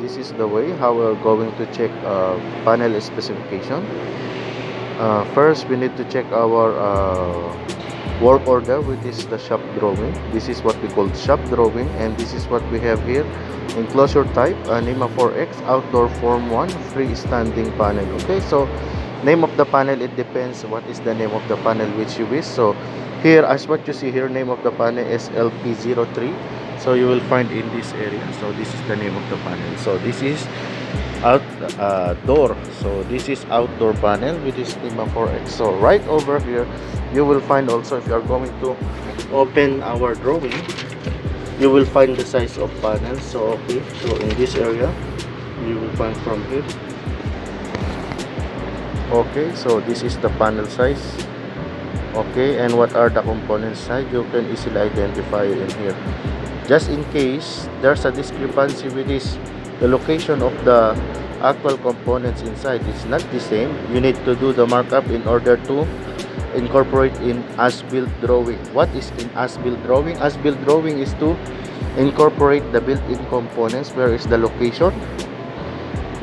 this is the way how we're going to check panel specification. First, we need to check our work order, which is the shop drawing. This is what we call shop drawing, and this is what we have here: enclosure type, NEMA 4X, outdoor form 1, freestanding panel. Okay, so name of the panel, it depends what is the name of the panel which you wish. So here, as what you see here, name of the panel is lp03, so you will find in this area. So this is the name of the panel. So this is outdoor, so this is outdoor panel, which is NEMA 4X. So right over here you will find also, if you are going to open our drawing, you will find the size of panel. So okay, so in this area you will find from here. Okay, so this is the panel size. Okay, and what are the components size, you can easily identify in here. Just in case there's a discrepancy with this, the location of the actual components inside is not the same, you need to do the markup in order to incorporate in as-built drawing. What is in as-built drawing? As-built drawing is to incorporate the built-in components. Where is the location?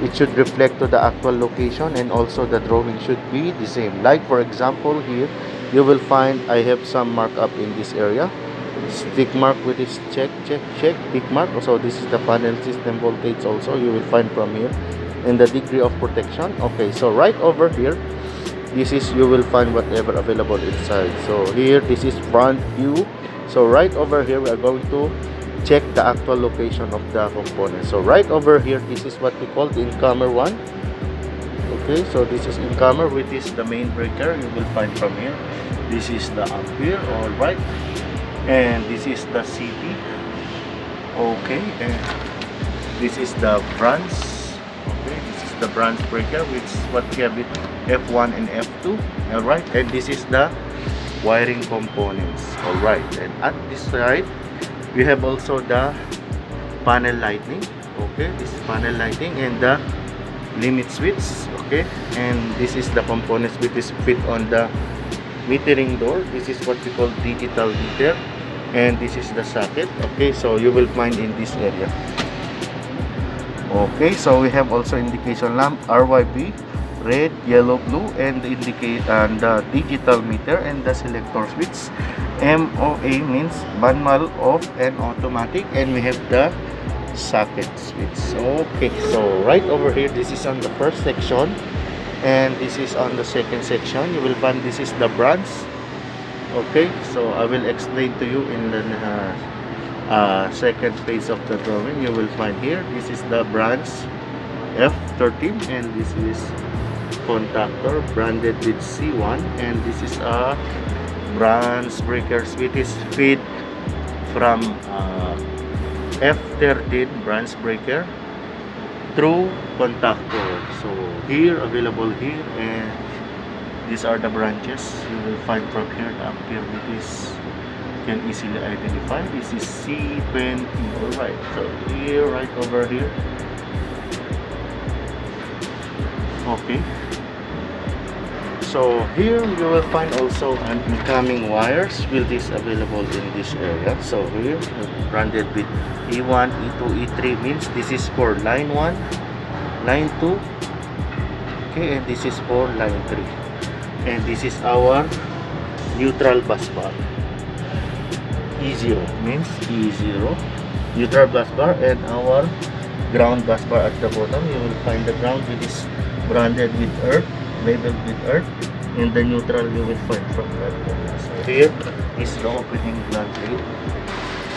It should reflect to the actual location, and also the drawing should be the same. Like for example, here you will find I have some markup in this area. Tick mark with is check, check, check, tick mark. So this is the panel system voltage also, you will find from here, and the degree of protection. Okay, so right over here, this is, you will find whatever available inside. So here, this is front view. So right over here, we are going to check the actual location of the component. So right over here, this is what we call the in-camera one. Okay, so this is in-camera, which is the main breaker, you will find from here. This is the ampere, all right. And this is the CT. Okay, and this is the branch. Okay, this is the branch breaker, which is what we have with F1 and F2. All right, and this is the wiring components. All right, and at this side we have also the panel lighting. Okay, this is panel lighting and the limit switch. Okay, and this is the components which is fit on the metering door. This is what we call digital meter, and this is the socket. Okay, so you will find in this area. Okay, so we have also indication lamp, ryb, red, yellow, blue, and the indicate and the digital meter, and the selector switch. MOA means manual off and automatic, and we have the socket switch. Okay, so right over here, this is on the first section, and this is on the second section. You will find this is the branch. Okay, so I will explain to you in the second phase of the drawing. You will find here, this is the branch F13, and this is contactor branded with C1, and this is a branch breaker, which is feed from F13 branch breaker through contactor. So here, available here, and these are the branches. You will find from here the ampere, which is can easily identify. This is C20. All right, so here, right over here. Okay, so here you will find also an incoming wires, which is available in this area. So here branded with E1, E2, E3 means this is for line 1, line 2, okay, and this is for line 3, and this is our neutral busbar. E0 means E0 neutral busbar, and our ground busbar at the bottom. You will find the ground, which is branded with earth, labeled with earth, and the neutral you will find from that. So here is the opening plant plate,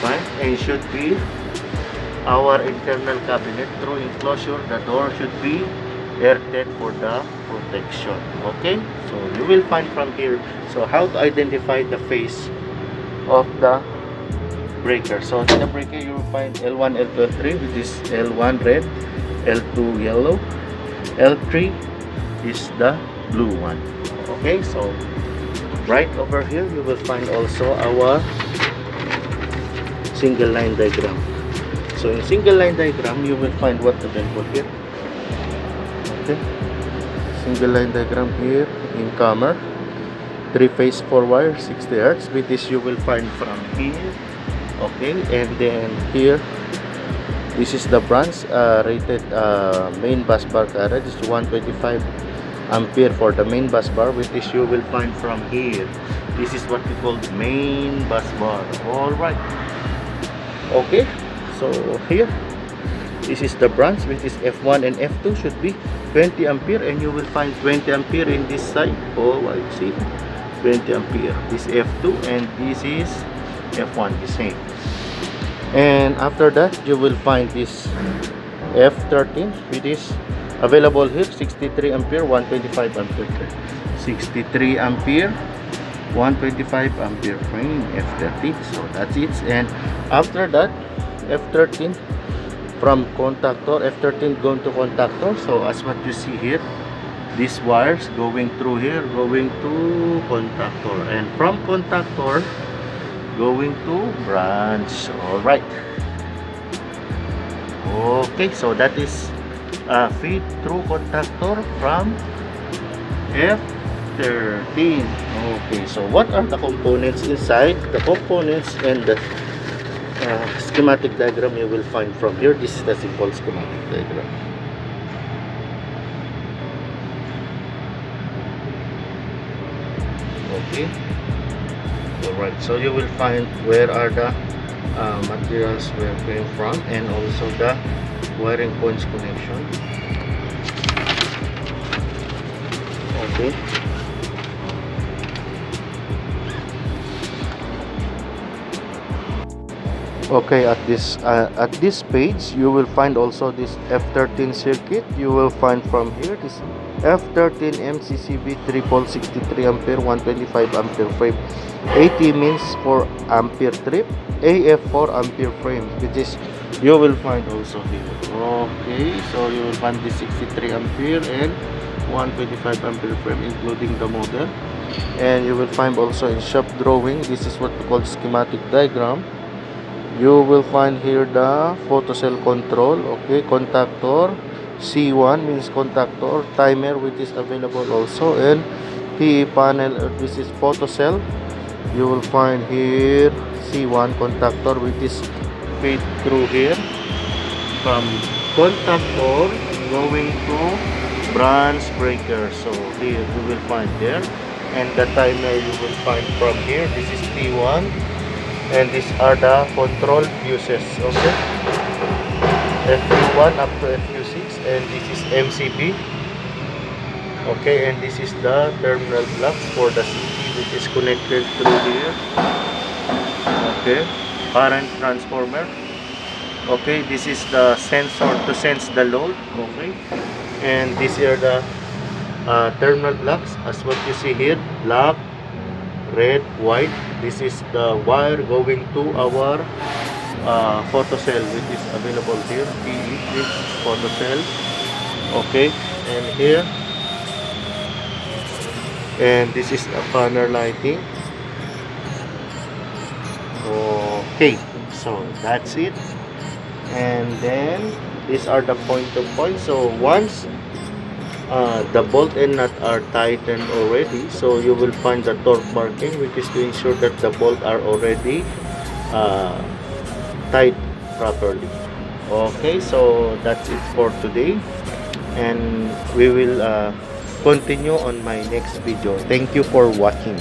right? And should be our internal cabinet through enclosure. The door should be airtight for the protection. Okay, so you will find from here. So how to identify the phase of the breaker? So in the breaker you will find L1, L2, L3, which is L1 red, L2 yellow, L3 is the blue one. Okay, so right over here you will find also our single line diagram. So in single line diagram you will find what available here. Okay, single line diagram here in camera, 3-phase 4-wire 60 hertz, with this you will find from here. Okay, and then here This is the bronze rated main bus bar current. It's 125 ampere for the main bus bar, which is you will find from here. This is what we call the main bus bar. All right. Okay, so here this is the branch, which is F1 and F2 should be 20 ampere, and you will find 20 ampere in this side. Oh, I see 20 ampere. This F2 and this is F1, the same. And after that, you will find this F13, which is available here, 63 ampere, 125 ampere. 63 ampere, 125 ampere frame, F13. So that's it. And after that, F13 from contactor, F13 going to contactor. So as what you see here, these wires going through here, going to contactor, and from contactor going to branch. All right. Okay, so that is a feed through contactor from F13. Okay, so what are the components inside? The components and the schematic diagram you will find from here. This is the simple schematic diagram. Okay. Alright, so you will find where are the materials where came from, and also the wiring points connection. Okay. Okay, at this page you will find also this F13 circuit. You will find from here this F13 MCCB 3 pole 63 ampere 125 ampere frame. AT means 4 ampere trip, AF 4 ampere frame, which is you will find also here. Okay, so you will find this 63 ampere and 125 ampere frame including the motor. And you will find also in shop drawing, this is what we call schematic diagram. You will find here the photocell control. Okay, contactor, C1 means contactor, timer, which is available also, and PE panel, which is photocell. You will find here C1 contactor, which is feed through here from contactor going to branch breaker. So here you will find there, and the timer you will find from here. This is T1. And these are the control fuses, okay? FU1 up to FU6, and this is MCB. Okay, and this is the terminal block for the CT, which is connected through here. Okay, current transformer. Okay, this is the sensor to sense the load. Okay, and these are the terminal blocks, as what you see here, black, red, white. This is the wire going to our photocell, which is available here, PE photocell. Okay, and here, and this is a corner lighting. Okay, so that's it. And then these are the point to point. So once the bolt and nut are tightened already, so you will find the torque marking, which is to ensure that the bolt are already tight properly. Okay, so that's it for today, and we will continue on my next video. Thank you for watching.